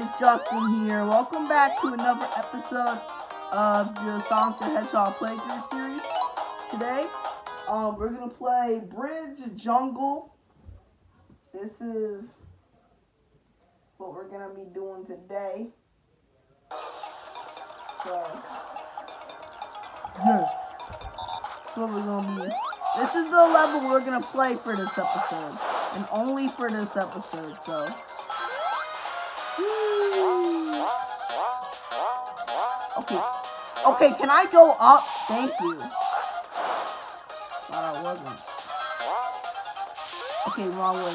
guys, Justin here. Welcome back to another episode of the Sonic the Hedgehog playthrough series. Today, we're gonna play Bridge Jungle. This is what we're gonna be doing today. So, yeah. That's what we're gonna be. This is the level we're gonna play for this episode, and only for this episode. So. Okay, can I go up? Thank you. Thought I wasn't. Okay, wrong way.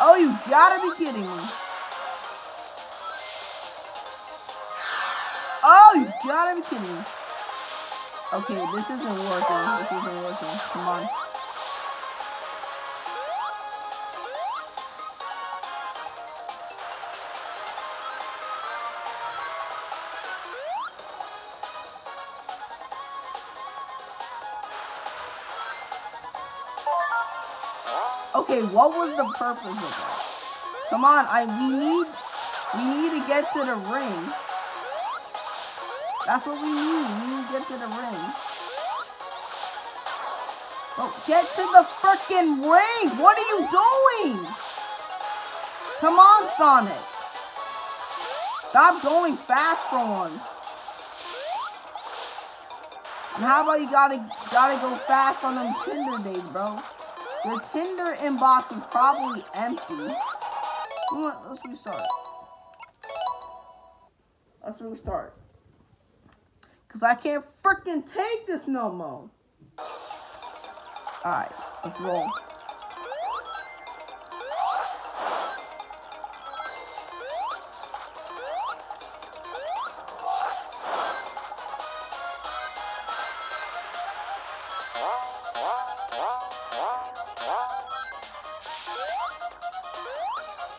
Oh, you gotta be kidding me. Oh, you gotta be kidding me. Okay, this isn't working. Come on. Okay, what was the purpose of that? Come on, we need to get to the ring. That's what we need. We need to get to the ring. Oh, get to the freaking ring! What are you doing? Come on, Sonic. Stop going fast for once. And how about you gotta go fast on them Tinder days, bro? The Tinder inbox is probably empty. Come on, let's restart. Cause I can't freaking take this no more. Alright, let's roll.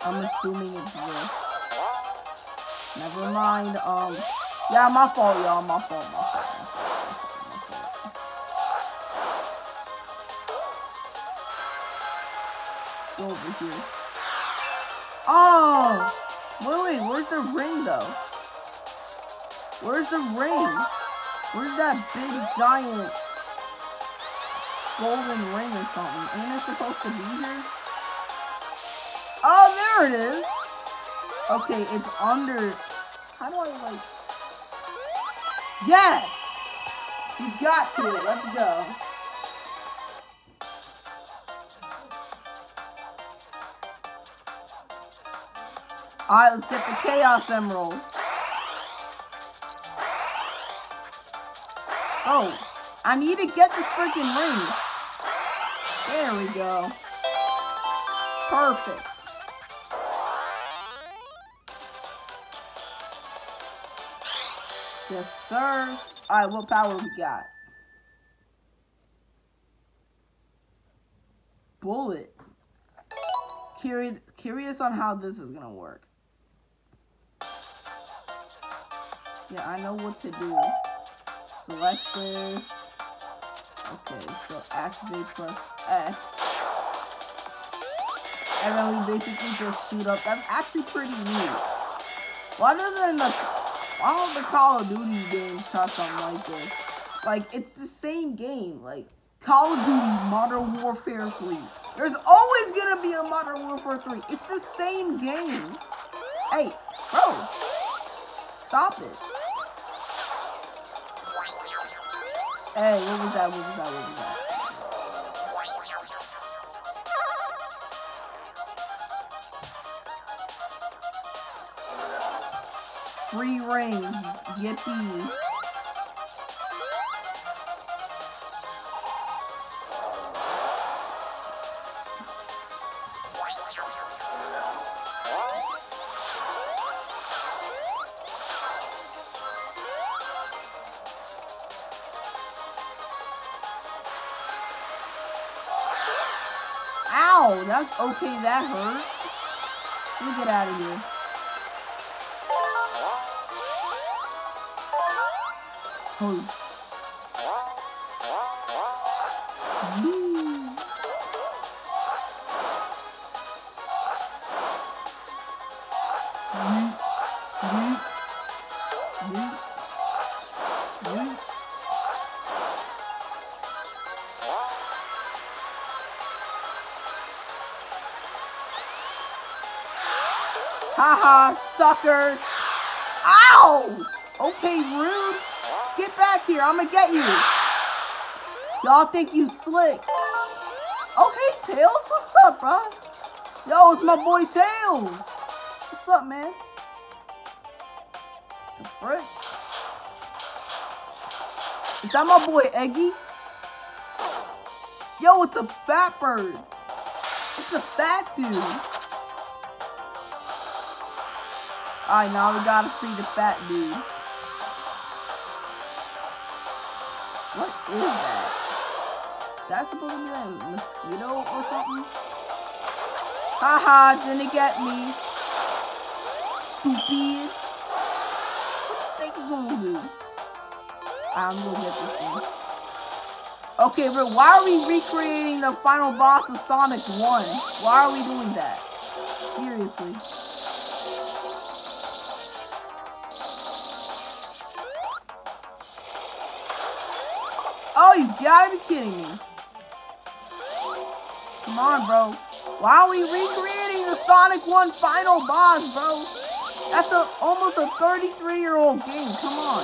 I'm assuming it's this. Never mind. Yeah, my fault, y'all. My fault. Go over here. Oh, wait. Where's the ring, though? Where's that big giant golden ring or something? Ain't it supposed to be here? Oh, there it is. Okay, it's under. How do I like? Yes, you got to it. Let's go. All right, let's get the Chaos Emerald. Oh, I need to get this freaking ring. There we go. Perfect. Yes, sir. Alright, what power we got? Bullet. Curious on how this is gonna work. Yeah, I know what to do. Select this. Okay, so activate plus X. And then we basically just shoot up. That's actually pretty neat. Why doesn't the... all the Call of Duty games try something like this? Like, it's the same game. Like, Call of Duty, Modern Warfare 3. There's always gonna be a Modern Warfare 3. It's the same game. Hey, bro. Stop it. Hey, what was that? Three rings, yippee. Ow, that's okay, that hurt. Let me get out of here. Oh. Haha, suckers. Ow! Okay, rude. Get back here. I'm gonna get you. Y'all think you slick. Oh, hey, Tails. What's up, bro? Yo, it's my boy Tails. What's up, man? The frick? Is that my boy Eggy? Yo, it's a fat bird. It's a fat dude. Alright, now we gotta see the fat dude. What is that? Is that supposed to be like a mosquito or something? Haha, didn't get me. Stupid. What do you think you're gonna do? I'm gonna get this thing. Okay, but why are we recreating the final boss of Sonic 1? Why are we doing that? Seriously. Oh, you gotta be kidding me. Come on, bro. Why are we recreating the Sonic 1 final boss, bro? That's almost a 33-year-old game. Come on.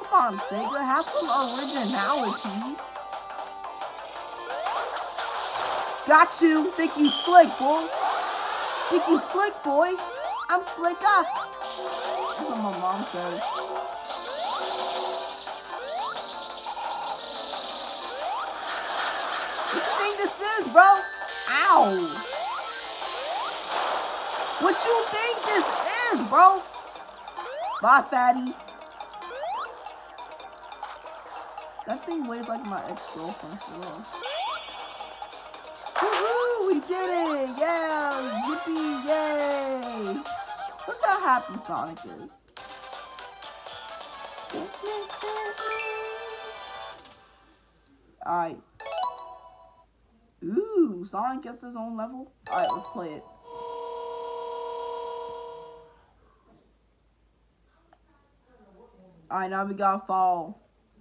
Come on, Sega, have some originality. Got you. Think you slick, boy. Think you slick, boy. I'm slick up. That's what my mom says. What do you think this is, bro? Ow. What you think this is, bro? Bye, fatty. That thing weighs like my ex-girlfriend for real. Woohoo! We did it! Yeah! Yippee! Yay! Look how happy Sonic is. Alright. Ooh! Sonic gets his own level? Alright, let's play it. Alright, now we gotta follow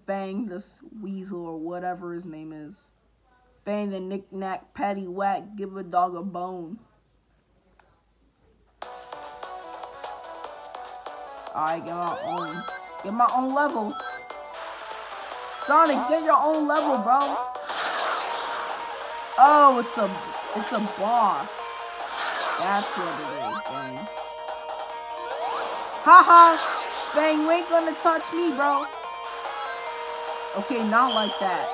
Fang, this weasel or whatever his name is. Fang the knick-knack, patty-whack, give a dog a bone. Alright, get my own level. Sonic, get your own level, bro. Oh, it's a boss. That's what it is, Fang. Haha, Fang, you ain't gonna touch me, bro. Okay, not like that.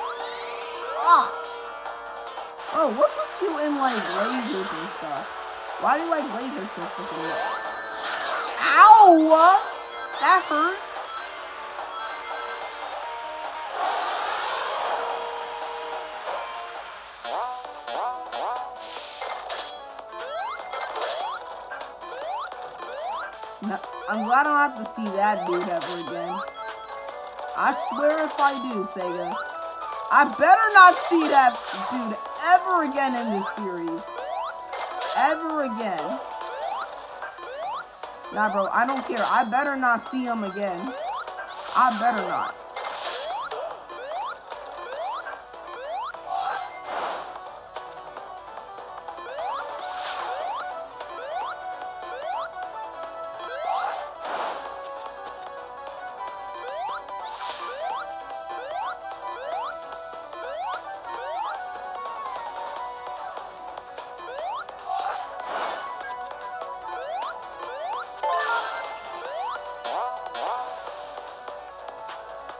Ah! Oh, what's with you in, like, lasers and stuff? Why do you like lasers so freaking much? Ow! That hurt. No, I'm glad I don't have to see that dude ever again. I swear if I do, Sega, I better not see that dude ever again in this series. Ever again. Nah, bro, I don't care. I better not see him again. I better not.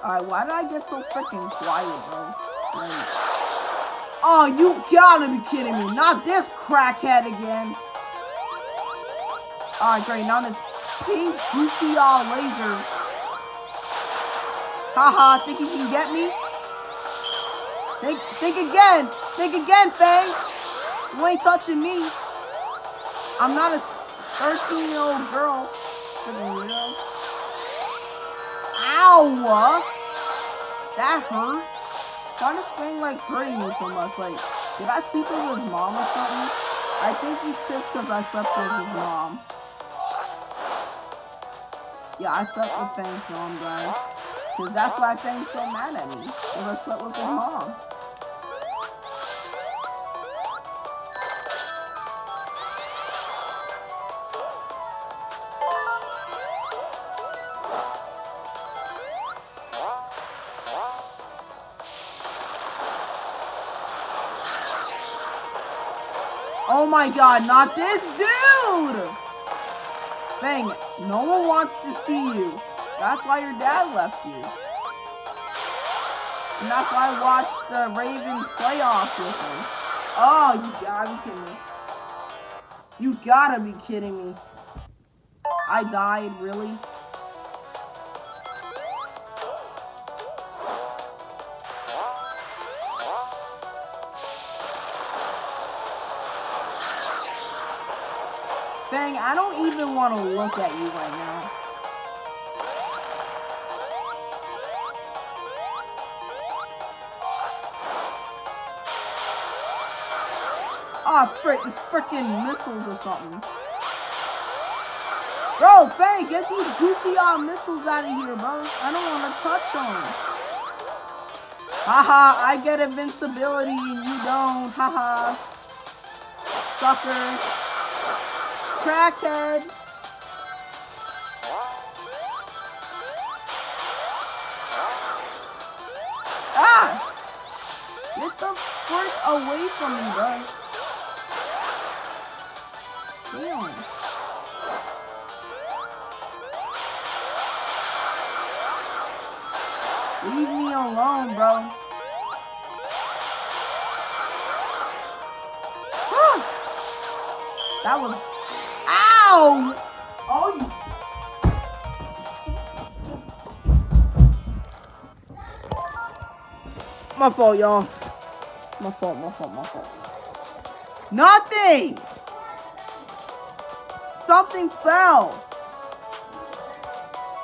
Alright, why did I get so freaking quiet, bro? Like, oh, you gotta be kidding me. Not this crackhead again. Alright, great. Now this pink goofy all laser. Haha, think you can get me? Think again. Think again, Fang. You ain't touching me. I'm not a 13-year-old girl. Freaking weirdo. Ow! That hurt. Why does Fang like hurting me so much? Like, did I sleep with his mom or something? I think he's pissed because I slept with his mom. Yeah, I slept with Fang's mom, guys. Because that's why Fang's so mad at me. Because I slept with his mom. Oh my god, not this dude! Fang, no one wants to see you. That's why your dad left you. And that's why I watched the Ravens playoffs with him. Oh, you gotta be kidding me. You gotta be kidding me. I died, really? Fang, I don't even want to look at you right now. Ah, oh, frick, it's frickin' missiles or something. Bro, Fang, get these goofy-ass missiles out of here, bro. I don't want to touch them. Haha, I get invincibility and you don't. Haha. Sucker. Crackhead. Ah! Get the frick away from me, bro. Damn. Leave me alone, bro. Whew. That was... Ow! Oh, you... My fault, y'all. My fault. Nothing! Something fell.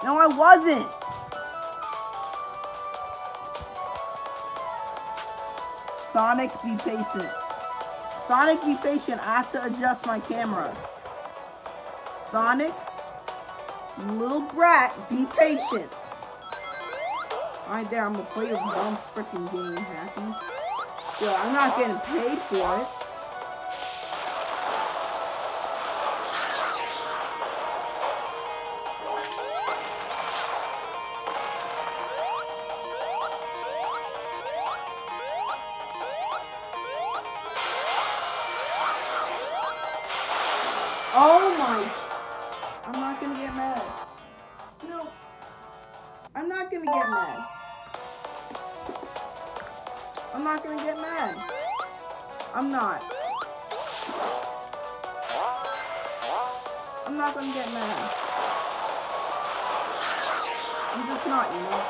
No, I wasn't. Sonic, be patient. Sonic, be patient. I have to adjust my camera. Sonic, you little brat, be patient. Alright, there, I'm gonna play a dumb freaking game, Happy. Yeah, I'm not getting paid for it. Oh my, I'm not gonna get mad. No, I'm not gonna get mad. I'm not gonna get mad. I'm not. I'm not gonna get mad. I'm just not, you know.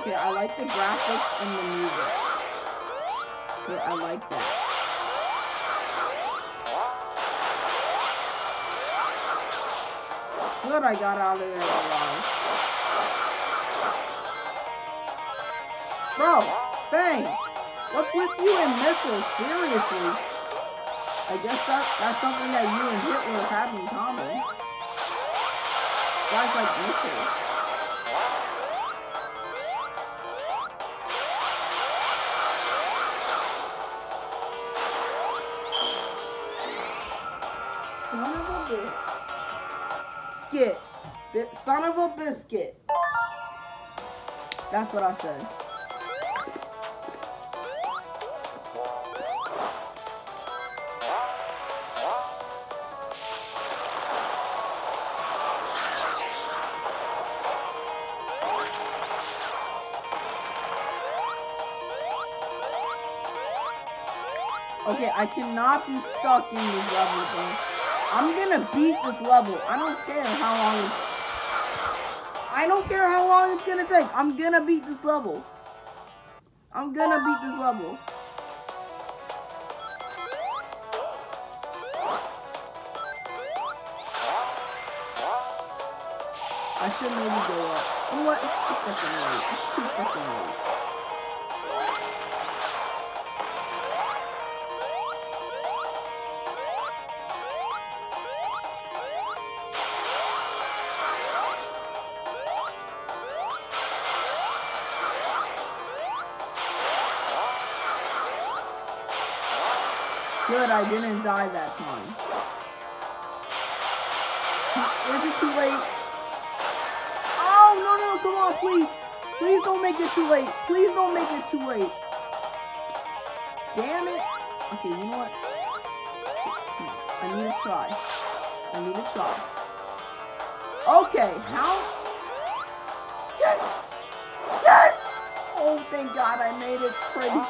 Okay, I like the graphics and the music. Okay, I like that. Good, I got out of there alive. Bro, Fang, what's with you and missiles? Seriously? I guess that's something that you and Hitler have in common. Guys like missiles. Son of a biscuit. That's what I said. Okay, I cannot be stuck in this level, bro. I'm gonna beat this level. I don't care how long it's... I don't care how long it's gonna take. I'm gonna beat this level. I should maybe go up. What? It's too fucking late. Good, I didn't die that time. Is it too late? make it too late. Please don't make it too late. Damn it. Okay, you know what? I need to try. I need to try. Okay, how? Yes! Yes! Oh, thank God I made it. Praise.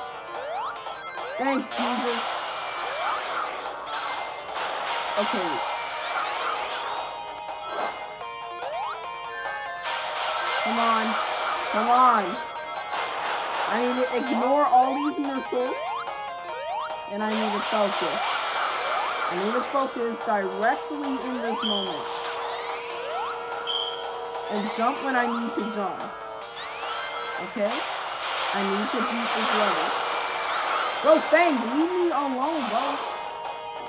Thanks, Jesus. Okay. Come on, come on. I need to ignore all these missiles, and I need to focus. I need to focus directly in this moment. And jump when I need to jump. Okay? I need to beat this level. Bro, Fang, leave me alone, bro.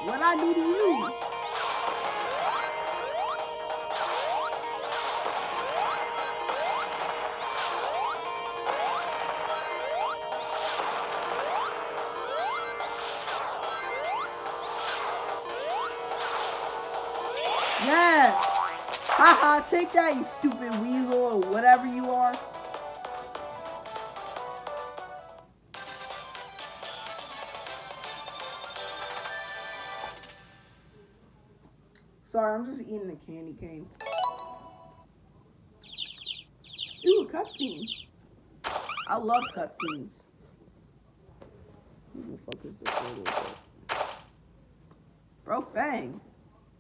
What I do to you? Yes! Haha, take that, you stupid weasel or whatever you are. Sorry, I'm just eating a candy cane. Ooh, a cutscene. I love cutscenes. Who the fuck is this little bit? Bro, Fang.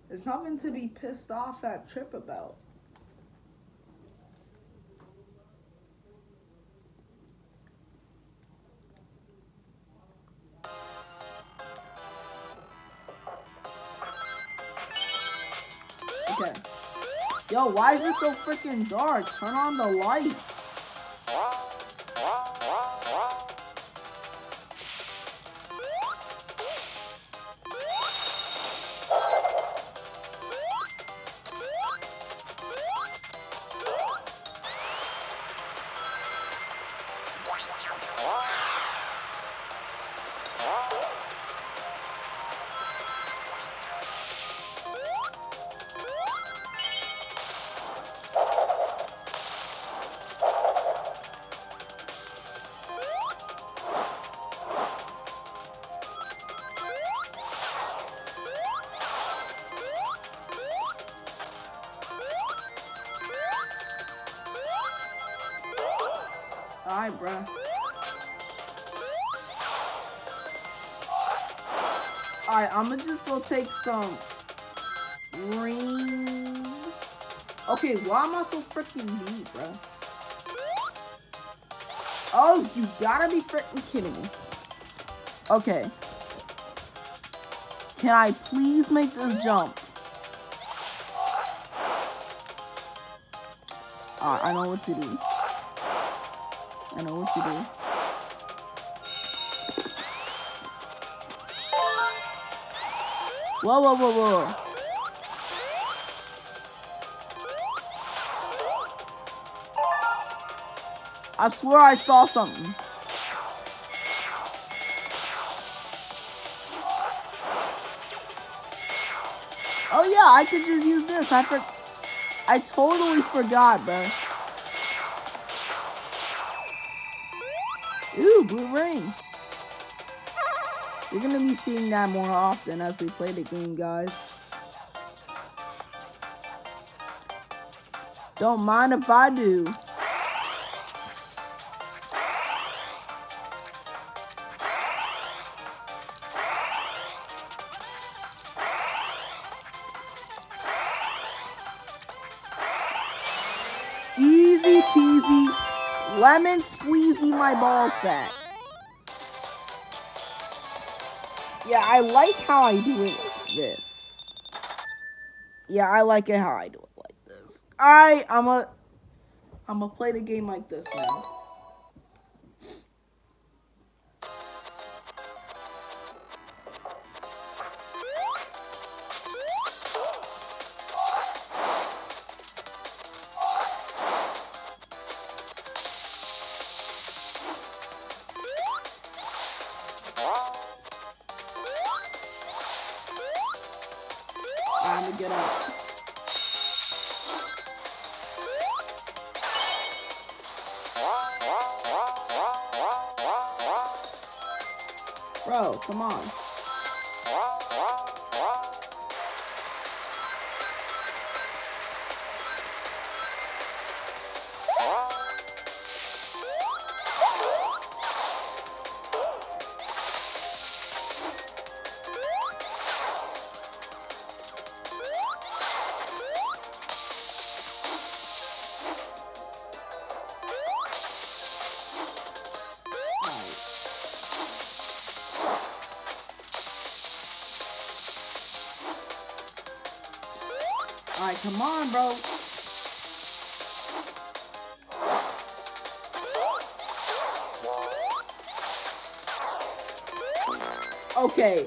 There's nothing to be pissed off at Trip about. Okay. Yo, why is it so freaking dark? Turn on the lights. Alright, bruh. Alright, I'ma just go take some rings. Okay, why am I so freaking deep, bruh? Oh, you gotta be freaking kidding me. Okay. Can I please make this jump? Alright, I know what to do. I know what to do. Whoa, whoa, whoa, whoa. I swear I saw something. Oh yeah, I could just use this. I totally forgot, bro. Ooh, blue ring. You're gonna be seeing that more often as we play the game, guys. Don't mind if I do. Easy peasy. Lemon squeezy my ball sack. Yeah, I like how I do it like this. Yeah, I like it how I do it like this. Alright, I'ma play the game like this now. Get up. Bro, come on. Alright, come on, bro. Okay.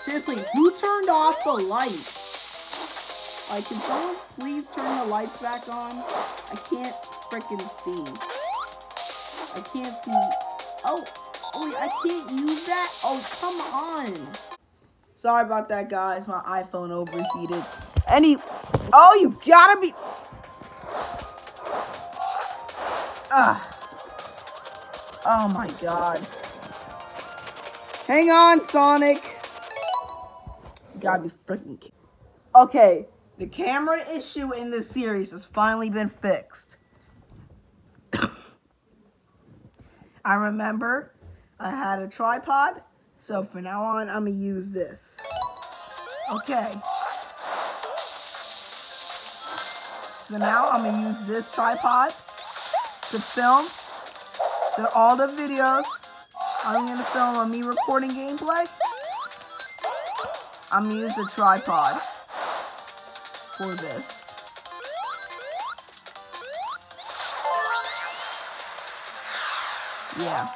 Seriously, who turned off the lights? Like, can someone please turn the lights back on? I can't freaking see. I can't see. Oh, I can't use that? Oh, come on. Sorry about that, guys. My iPhone overheated. Oh, you gotta be. Oh my god. Hang on, Sonic. You gotta be freaking kidding. Okay, the camera issue in this series has finally been fixed. I remember I had a tripod, so from now on, I'm gonna use this. Okay. So now I'm gonna use this tripod to film all the videos. I'm gonna film on me recording gameplay. I'm gonna use the tripod for this. Yeah.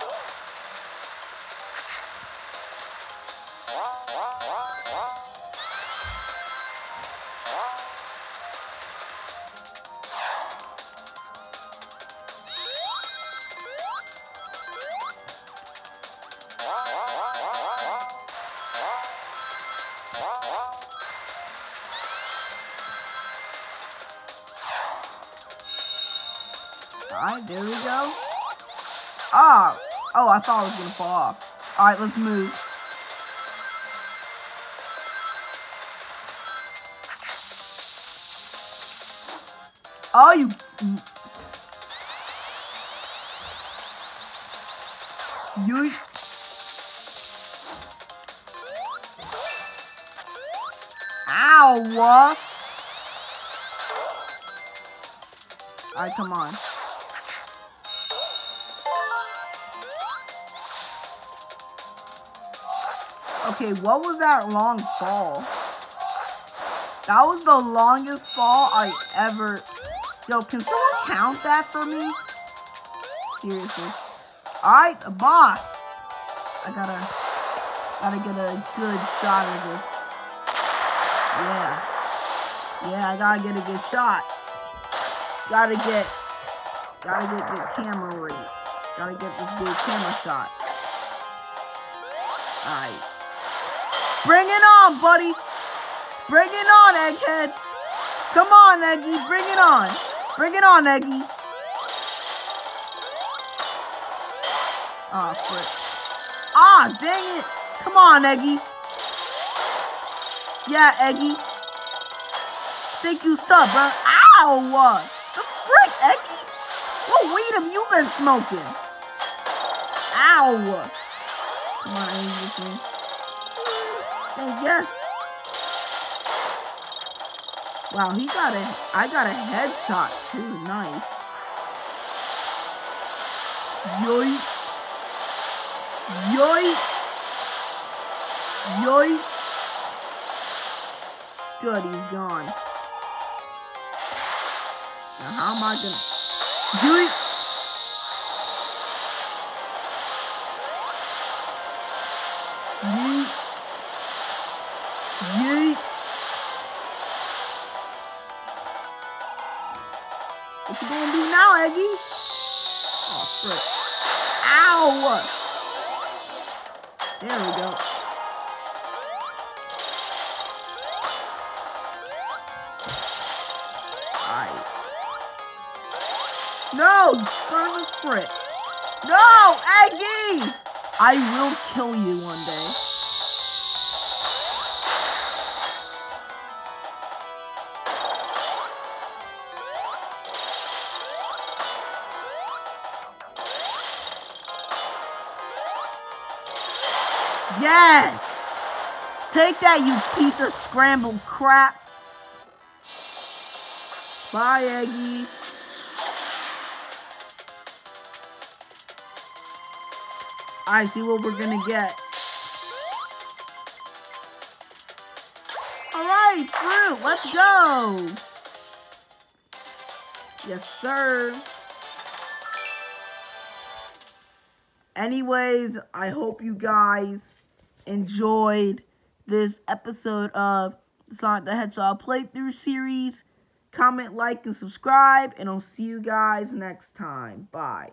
Alright, there we go. Oh, I thought it was gonna fall off. Alright, let's move. Oh, you. You. Ow! Alright, come on. Okay, what was that long fall? That was the longest fall I ever... Yo, can someone count that for me? Seriously. Alright, a boss. I gotta get a good shot of this. Yeah. Yeah, I gotta get a good shot. Gotta get good camera ready. Gotta get this good camera shot. Alright. Bring it on, buddy. Bring it on, Egghead. Come on, Eggy. Bring it on. Bring it on, Eggy. Ah, frick. Ah, dang it. Come on, Eggy. Yeah, Eggy. Think you stuck, bro. Ow! The frick, Eggy. What weed have you been smoking? Ow! Come on, Eggy. And yes. Wow, he got a... I got a headshot too. Nice. Yoink. Yoink. Yoink. Good, he's gone. Now how am I gonna... Yoink. Yoink. Yeet. What you gonna do now, Eggy? Oh, frick. Ow! There we go. Alright. No! Son of a frick. No! Eggy! I will kill you one day. Yes! Take that, you piece of scrambled crap. Bye, Eggie. I see what we're gonna get. Alright, fruit, let's go! Yes, sir. Anyways, I hope you guys enjoyed this episode of Sonic the Hedgehog playthrough series. Comment, like, and subscribe, and I'll see you guys next time. Bye.